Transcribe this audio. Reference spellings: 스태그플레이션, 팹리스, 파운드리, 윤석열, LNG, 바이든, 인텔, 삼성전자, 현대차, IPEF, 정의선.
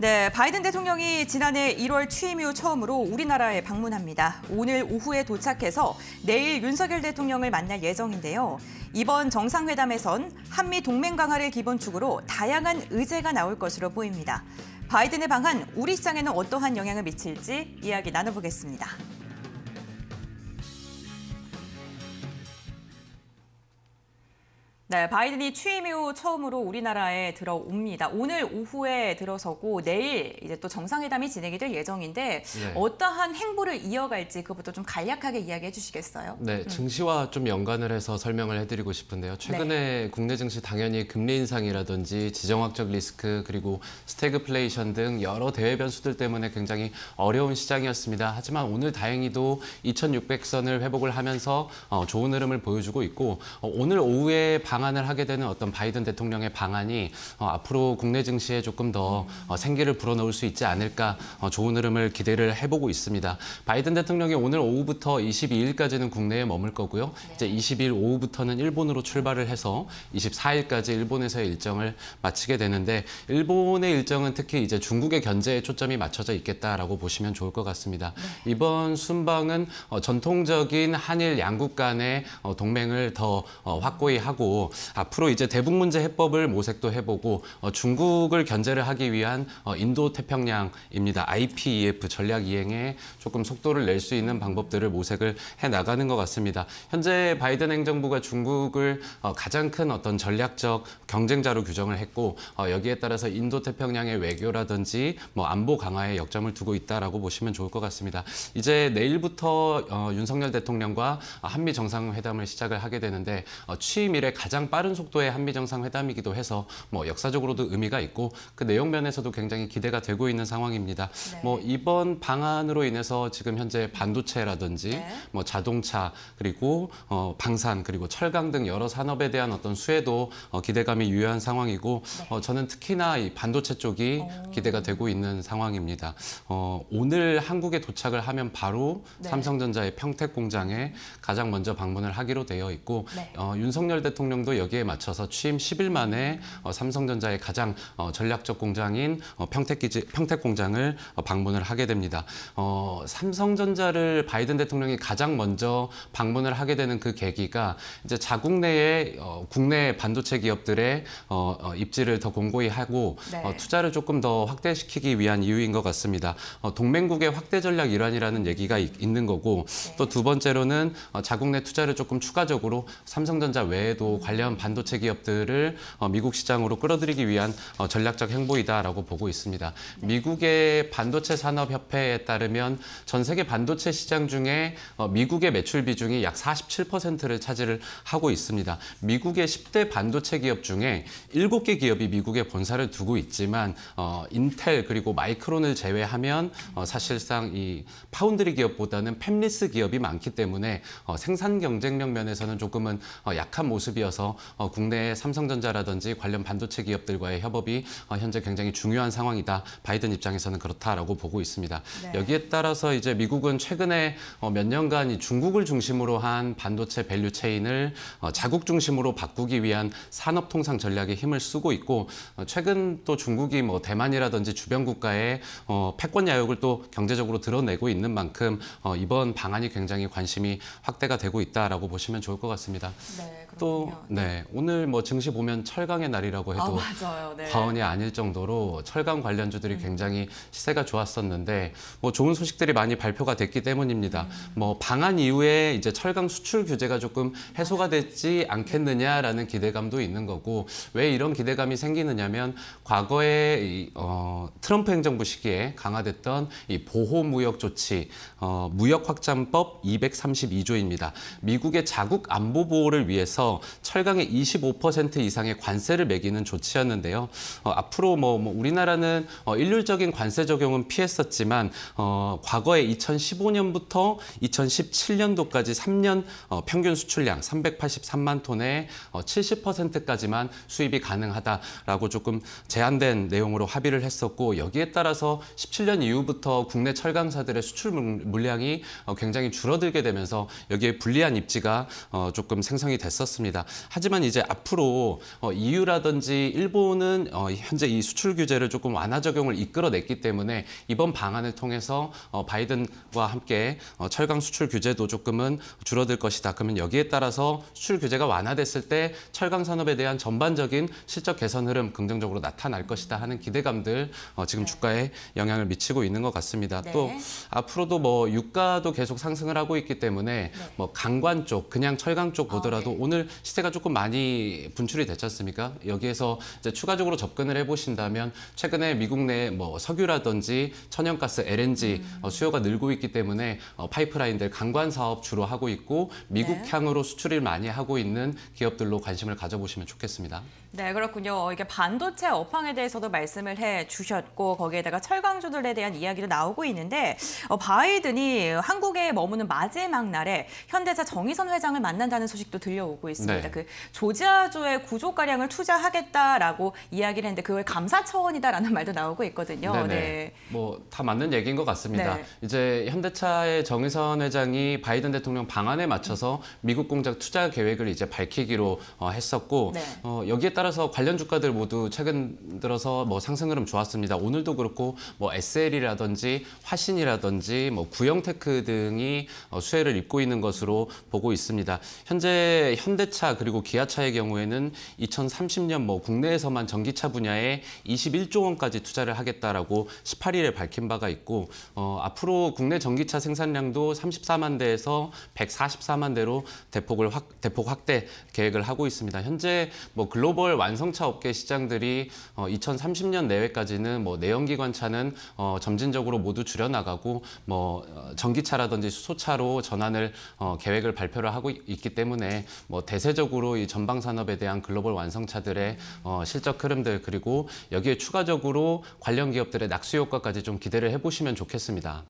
네, 바이든 대통령이 지난해 1월 취임 이후 처음으로 우리나라에 방문합니다. 오늘 오후에 도착해서 내일 윤석열 대통령을 만날 예정인데요. 이번 정상회담에선 한미 동맹 강화를 기본축으로 다양한 의제가 나올 것으로 보입니다. 바이든의 방한, 우리 시장에는 어떠한 영향을 미칠지 이야기 나눠보겠습니다. 네, 바이든이 취임 이후 처음으로 우리나라에 들어옵니다. 오늘 오후에 들어서고 내일 이제 또 정상회담이 진행이 될 예정인데 네. 어떠한 행보를 이어갈지 그것부터 좀 간략하게 이야기해 주시겠어요? 네, 증시와 좀 연관을 해서 설명을 해드리고 싶은데요. 최근에 네. 국내 증시 당연히 금리 인상이라든지 지정학적 리스크 그리고 스태그플레이션 등 여러 대외 변수들 때문에 굉장히 어려운 시장이었습니다. 하지만 오늘 다행히도 2600선을 회복을 하면서 좋은 흐름을 보여주고 있고 오늘 오후에 방한을 하게 되는 어떤 바이든 대통령의 방한이 앞으로 국내 증시에 조금 더 생기를 불어넣을 수 있지 않을까 좋은 흐름을 기대를 해보고 있습니다. 바이든 대통령이 오늘 오후부터 22일까지는 국내에 머물 거고요. 이제 20일 오후부터는 일본으로 출발을 해서 24일까지 일본에서의 일정을 마치게 되는데 일본의 일정은 특히 이제 중국의 견제에 초점이 맞춰져 있겠다라고 보시면 좋을 것 같습니다. 이번 순방은 전통적인 한일 양국 간의 동맹을 더 확고히 하고 앞으로 이제 대북 문제 해법을 모색도 해보고 중국을 견제를 하기 위한 인도태평양입니다. IPEF 전략 이행에 조금 속도를 낼 수 있는 방법들을 모색을 해나가는 것 같습니다. 현재 바이든 행정부가 중국을 가장 큰 어떤 전략적 경쟁자로 규정을 했고 여기에 따라서 인도태평양의 외교라든지 뭐 안보 강화에 역점을 두고 있다라고 보시면 좋을 것 같습니다. 이제 내일부터 윤석열 대통령과 한미 정상회담을 시작을 하게 되는데 취임 이래 가장 빠른 속도의 한미정상회담이기도 해서 뭐 역사적으로도 의미가 있고 그 내용 면에서도 굉장히 기대가 되고 있는 상황입니다. 네. 뭐 이번 방한으로 인해서 지금 현재 반도체라든지 네. 뭐 자동차 그리고 방산 그리고 철강 등 여러 산업에 대한 어떤 수혜도 기대감이 유효한 상황이고 네. 저는 특히나 이 반도체 쪽이 기대가 되고 있는 상황입니다. 오늘 한국에 도착을 하면 바로 네. 삼성전자의 평택 공장에 가장 먼저 방문을 하기로 되어 있고 네. 윤석열 대통령 도 여기에 맞춰서 취임 10일 만에 삼성전자의 가장 전략적 공장인 평택 공장을 방문을 하게 됩니다. 삼성전자를 바이든 대통령이 가장 먼저 방문을 하게 되는 그 계기가 이제 자국 내에 국내 반도체 기업들의 입지를 더 공고히 하고 네. 투자를 조금 더 확대시키기 위한 이유인 것 같습니다. 동맹국의 확대 전략 일환이라는 얘기가 있는 거고 네. 또 두 번째로는 자국 내 투자를 조금 추가적으로 삼성전자 외에도 관련 반도체 기업들을 미국 시장으로 끌어들이기 위한 전략적 행보이다라고 보고 있습니다. 미국의 반도체 산업협회에 따르면 전 세계 반도체 시장 중에 미국의 매출 비중이 약 47%를 차지를 하고 있습니다. 미국의 10대 반도체 기업 중에 7개 기업이 미국에 본사를 두고 있지만 인텔 그리고 마이크론을 제외하면 사실상 이 파운드리 기업보다는 팹리스 기업이 많기 때문에 생산 경쟁력 면에서는 조금은 약한 모습이었습니다. 국내 삼성전자라든지 관련 반도체 기업들과의 협업이 현재 굉장히 중요한 상황이다. 바이든 입장에서는 그렇다라고 보고 있습니다. 네. 여기에 따라서 이제 미국은 최근에 몇 년간 이 중국을 중심으로 한 반도체 밸류 체인을 자국 중심으로 바꾸기 위한 산업 통상 전략에 힘을 쓰고 있고 최근 또 중국이 뭐 대만이라든지 주변 국가의 패권 야욕을 또 경제적으로 드러내고 있는 만큼 이번 방안이 굉장히 관심이 확대가 되고 있다라고 보시면 좋을 것 같습니다. 네, 또 네, 오늘 뭐 증시 보면 철강의 날이라고 해도 네. 과언이 아닐 정도로 철강 관련주들이 굉장히 시세가 좋았었는데 뭐 좋은 소식들이 많이 발표가 됐기 때문입니다. 뭐 방한 이후에 이제 철강 수출 규제가 조금 해소가 됐지 않겠느냐라는 기대감도 있는 거고 왜 이런 기대감이 생기느냐면 과거에 트럼프 행정부 시기에 강화됐던 이 보호 무역 조치 무역 확장법 232조입니다. 미국의 자국 안보 보호를 위해서 철강의 25% 이상의 관세를 매기는 조치였는데요. 앞으로 뭐 우리나라는 일률적인 관세 적용은 피했었지만 과거에 2015년부터 2017년도까지 3년 평균 수출량 383만 톤의 70%까지만 수입이 가능하다라고 조금 제한된 내용으로 합의를 했었고 여기에 따라서 17년 이후부터 국내 철강사들의 수출 물량이 굉장히 줄어들게 되면서 여기에 불리한 입지가 조금 생성이 됐었습니다. 하지만 이제 앞으로 EU라든지 일본은 현재 이 수출 규제를 조금 완화 적용을 이끌어냈기 때문에 이번 방안을 통해서 바이든과 함께 철강 수출 규제도 조금은 줄어들 것이다. 그러면 여기에 따라서 수출 규제가 완화됐을 때 철강 산업에 대한 전반적인 실적 개선 흐름 긍정적으로 나타날 것이다 하는 기대감들 지금 주가에 영향을 미치고 있는 것 같습니다. 네. 또 앞으로도 뭐 유가도 계속 상승을 하고 있기 때문에 뭐 강관 쪽, 그냥 철강 쪽 보더라도 오늘 시세가 조금 많이 분출이 됐지 않습니까? 여기에서 이제 추가적으로 접근을 해보신다면 최근에 미국 내 뭐 석유라든지 천연가스, LNG 수요가 늘고 있기 때문에 파이프라인들 강관 사업 주로 하고 있고 미국향으로 수출을 많이 하고 있는 기업들로 관심을 가져보시면 좋겠습니다. 네, 그렇군요. 이게 반도체 업황에 대해서도 말씀을 해주셨고 거기에다가 철강주들에 대한 이야기도 나오고 있는데 바이든이 한국에 머무는 마지막 날에 현대차 정의선 회장을 만난다는 소식도 들려오고 있습니다. 네. 그 조지아주의 9조가량을 투자하겠다라고 이야기를 했는데 그걸 감사 차원이다라는 말도 나오고 있거든요. 네네. 네, 뭐 다 맞는 얘기인 것 같습니다. 네. 이제 현대차의 정의선 회장이 바이든 대통령 방한에 맞춰서 미국 공장 투자 계획을 이제 밝히기로 했었고 여기에 따라서 관련 주가들 모두 최근 들어서 뭐 상승 흐름 좋았습니다. 오늘도 그렇고 뭐 SL이라든지 화신이라든지 뭐 구형테크 등이 수혜를 입고 있는 것으로 보고 있습니다. 현재 현대차 그리고 기아차의 경우에는 2030년 뭐 국내에서만 전기차 분야에 21조 원까지 투자를 하겠다라고 18일에 밝힌 바가 있고 앞으로 국내 전기차 생산량도 34만 대에서 144만 대로 대폭 확대 계획을 하고 있습니다. 현재 뭐 글로벌 완성차 업계 시장들이 2030년 내외까지는 뭐 내연기관차는 점진적으로 모두 줄여나가고 뭐 전기차라든지 수소차로 전환을 계획을 발표를 하고 있기 때문에 뭐 대세적으로 이 전방 산업에 대한 글로벌 완성차들의 실적 흐름들 그리고 여기에 추가적으로 관련 기업들의 낙수 효과까지 좀 기대를 해보시면 좋겠습니다.